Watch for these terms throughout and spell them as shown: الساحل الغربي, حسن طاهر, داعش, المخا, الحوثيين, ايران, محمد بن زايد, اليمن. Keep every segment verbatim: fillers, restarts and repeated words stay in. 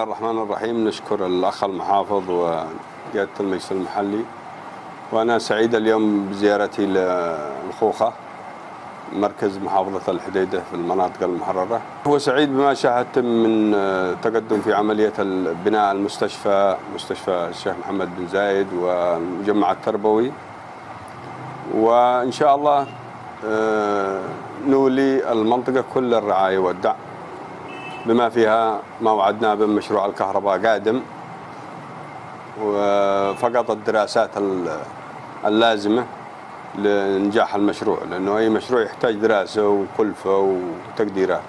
بسم الله الرحمن الرحيم. نشكر الأخ المحافظ وقيادة المجلس المحلي، وأنا سعيد اليوم بزيارتي للخوخة مركز محافظة الحديدة في المناطق المحررة، وسعيد بما شاهدت من تقدم في عملية بناء المستشفى، مستشفى الشيخ محمد بن زايد والمجمع التربوي، وإن شاء الله نولي المنطقة كل الرعاية والدعم بما فيها ما وعدناه بمشروع الكهرباء قادم، وفقط الدراسات اللازمة لنجاح المشروع، لأنه أي مشروع يحتاج دراسة وكلفة وتقديرات.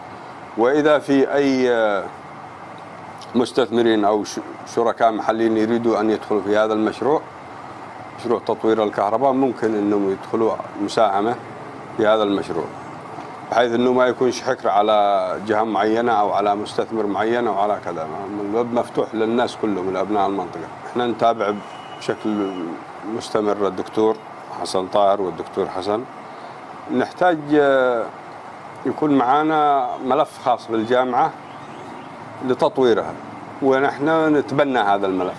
وإذا في أي مستثمرين أو شركاء محليين يريدوا أن يدخلوا في هذا المشروع، مشروع تطوير الكهرباء، ممكن أنهم يدخلوا مساهمة في هذا المشروع، بحيث انه ما يكونش حكر على جهه معينه او على مستثمر معين او على كذا، الباب مفتوح للناس كلهم من ابناء المنطقه. احنا نتابع بشكل مستمر الدكتور حسن طاهر والدكتور حسن. نحتاج يكون معانا ملف خاص بالجامعه لتطويرها، ونحن نتبنى هذا الملف.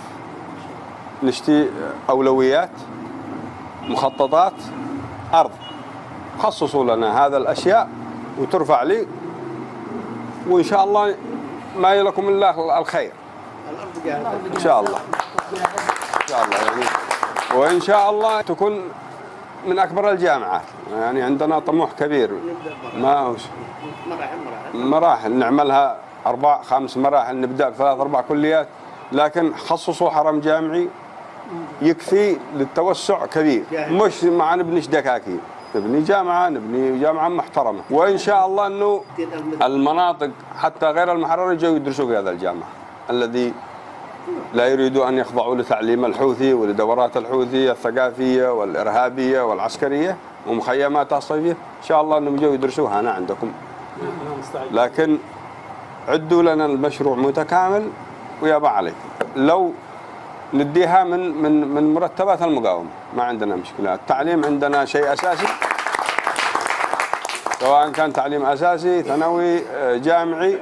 نشتي اولويات، مخططات، ارض. خصصوا لنا هذا الاشياء وترفع لي، وان شاء الله ما يلكم الله الخير. الارض قاعده ان شاء الله، ان شاء الله يعني، وان شاء الله تكون من اكبر الجامعات. يعني عندنا طموح كبير، ما هو مراحل مراحل نعملها اربع خمس مراحل، نبدا بثلاث اربع كليات، لكن خصصوا حرم جامعي يكفي للتوسع كبير، مش ما نبنيش دكاكين، نبني جامعة نبني جامعة محترمة، وإن شاء الله أنه المناطق حتى غير المحررة يجوا يدرسوا في هذا الجامعة، الذي لا يريدوا أن يخضعوا لتعليم الحوثي ولدورات الحوثي الثقافية والإرهابية والعسكرية ومخيماتها الصيفية. إن شاء الله أنهم يجوا يدرسوها هنا عندكم، لكن عدوا لنا المشروع متكامل ويابا عليكم. لو نديها من من من مرتبات المقاومه، ما عندنا مشكله. التعليم عندنا شيء اساسي، سواء كان تعليم اساسي ثانوي جامعي،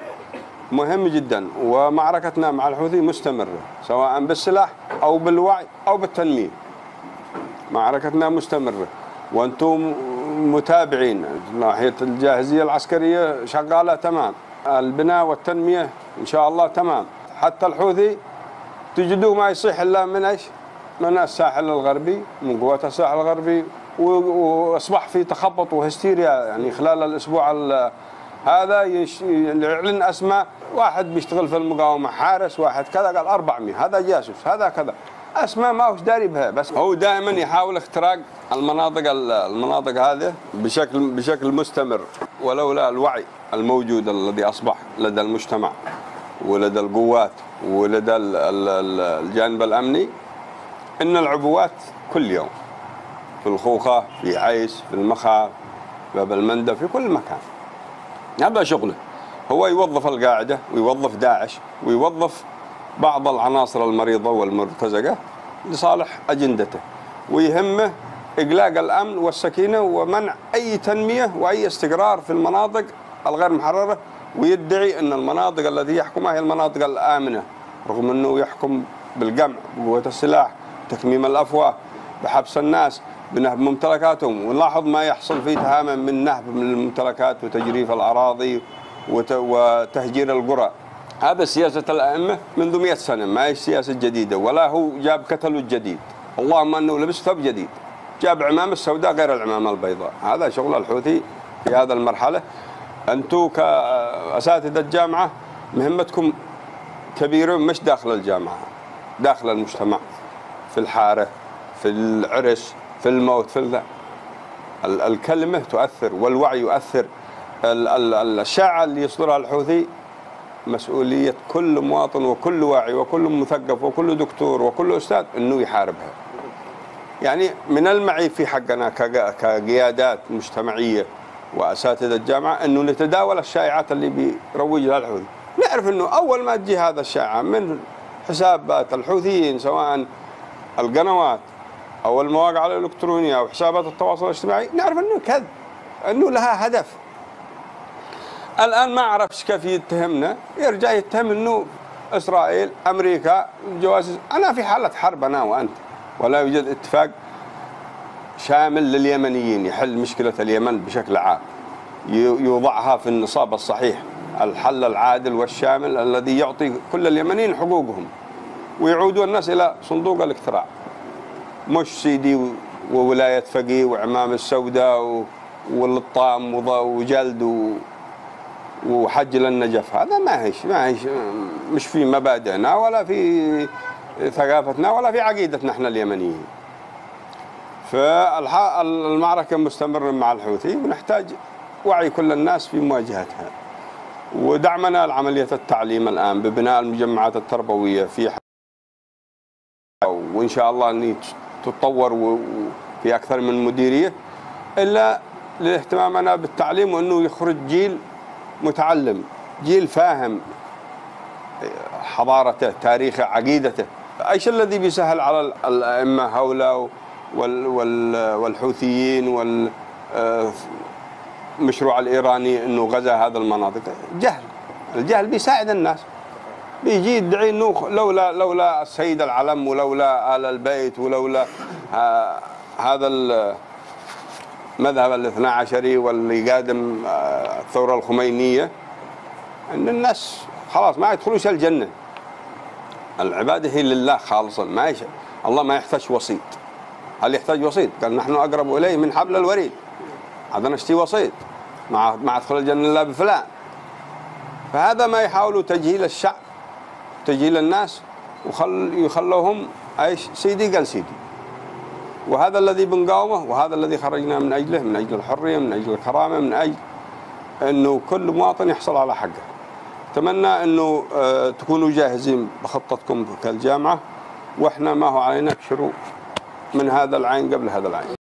مهم جدا. ومعركتنا مع الحوثي مستمره، سواء بالسلاح او بالوعي او بالتنميه، معركتنا مستمره. وانتم متابعين ناحيه الجاهزيه العسكريه شغاله تمام، البناء والتنميه ان شاء الله تمام. حتى الحوثي تجدوه ما يصيح الا من ايش؟ من الساحل الغربي، من قوات الساحل الغربي، واصبح في تخبط وهستيريا. يعني خلال الاسبوع هذا يعلن اسماء، واحد بيشتغل في المقاومه حارس، واحد كذا، قال أربعمئة، هذا جاسوس، هذا كذا، اسماء ما هوش داري بها. بس هو دائما يحاول اختراق المناطق المناطق هذه بشكل بشكل مستمر، ولولا الوعي الموجود الذي اصبح لدى المجتمع ولدى القوات ولدى الجانب الأمني. إن العبوات كل يوم في الخوخة، في عيس، في المخا، باب المندب، في كل مكان. هذا شغله، هو يوظف القاعدة ويوظف داعش ويوظف بعض العناصر المريضة والمرتزقة لصالح أجندته، ويهمه إقلاق الأمن والسكينة ومنع أي تنمية وأي استقرار في المناطق الغير محررة. ويدعي أن المناطق التي يحكمها هي المناطق الآمنة، رغم أنه يحكم بالجمع، بقوة السلاح، تكميم الأفواه، بحبس الناس، بنهب ممتلكاتهم. ونلاحظ ما يحصل فيه تهاما من نهب من الممتلكات وتجريف الأراضي وتهجير القرى. هذا سياسة الأئمة منذ مئة سنة، ما هي سياسة جديدة، ولا هو جاب كتله الجديد، اللهم أنه لبس ثوب جديد، جاب عمامة السوداء غير العمامة البيضاء. هذا شغل الحوثي في هذا المرحلة. أنتم كأساتذة الجامعة مهمتكم كبيرة، مش داخل الجامعة، داخل المجتمع، في الحارة، في العرس، في الموت، في ال... الكلمة تؤثر والوعي يؤثر. ال... ال... الشاعة اللي يصدرها الحوثي مسؤولية كل مواطن وكل واعي وكل مثقف وكل دكتور وكل أستاذ أنه يحاربها. يعني من المعي في حقنا ك... كقيادات مجتمعية وأساتذة الجامعة أنه نتداول الشائعات اللي بيروجها الحوثي. نعرف أنه أول ما تجي هذا الشائعة من حسابات الحوثيين، سواء القنوات أو المواقع الإلكترونية أو حسابات التواصل الاجتماعي، نعرف أنه كذب، أنه لها هدف. الآن ما عرفش كيف يتهمنا، يرجع يتهم أنه إسرائيل، أمريكا، جواسيس. أنا في حالة حرب أنا وأنت، ولا يوجد اتفاق شامل لليمنيين يحل مشكلة اليمن بشكل عام، يوضعها في النصاب الصحيح، الحل العادل والشامل الذي يعطي كل اليمنيين حقوقهم ويعودوا الناس إلى صندوق الاقتراع، مش سيدي وولاية فقيه وعمام السوداء واللطام وجلد وحج للنجف. هذا ما هيش ما هيش مش في مبادئنا ولا في ثقافتنا ولا في عقيدتنا احنا اليمنيين. فالمعركة مستمرة مع الحوثي، ونحتاج وعي كل الناس في مواجهتها، ودعمنا لعملية التعليم الآن ببناء المجمعات التربوية في حاجة، وإن شاء الله أن تتطور في أكثر من مديرية، إلا لاهتمامنا بالتعليم، وأنه يخرج جيل متعلم، جيل فاهم حضارته، تاريخه، عقيدته. ايش الذي بيسهل على الائمه هؤلاء والحوثيين والمشروع الايراني انه غزا هذا المناطق؟ جهل. الجهل بيساعد الناس، بيجي يدعي انه لولا لولا السيد العلم ولولا ال البيت ولولا هذا مذهب الاثنى عشري واللي قادم الثورة الخمينية، أن الناس خلاص ما يدخلوش الجنة. العبادة هي لله خالصا، ما يش... الله ما يحتاج وسيط. هل يحتاج وسيط؟ قال نحن أقرب إليه من حبل الوريد، هذا نشتي وسيط، ما ما أدخل الجنة إلا بفلان. فهذا ما يحاولوا تجهيل الشعب، تجهيل الناس، وخل يخلوهم ايش سيدي قال سيدي. وهذا الذي بنقاومه، وهذا الذي خرجنا من أجله، من أجل الحرية، من أجل الكرامة، من أجل أنه كل مواطن يحصل على حقه. أتمنى أنه تكونوا جاهزين بخطتكم كالجامعة، وإحنا ما هو علينا نكشروا من هذا العين قبل هذا العين.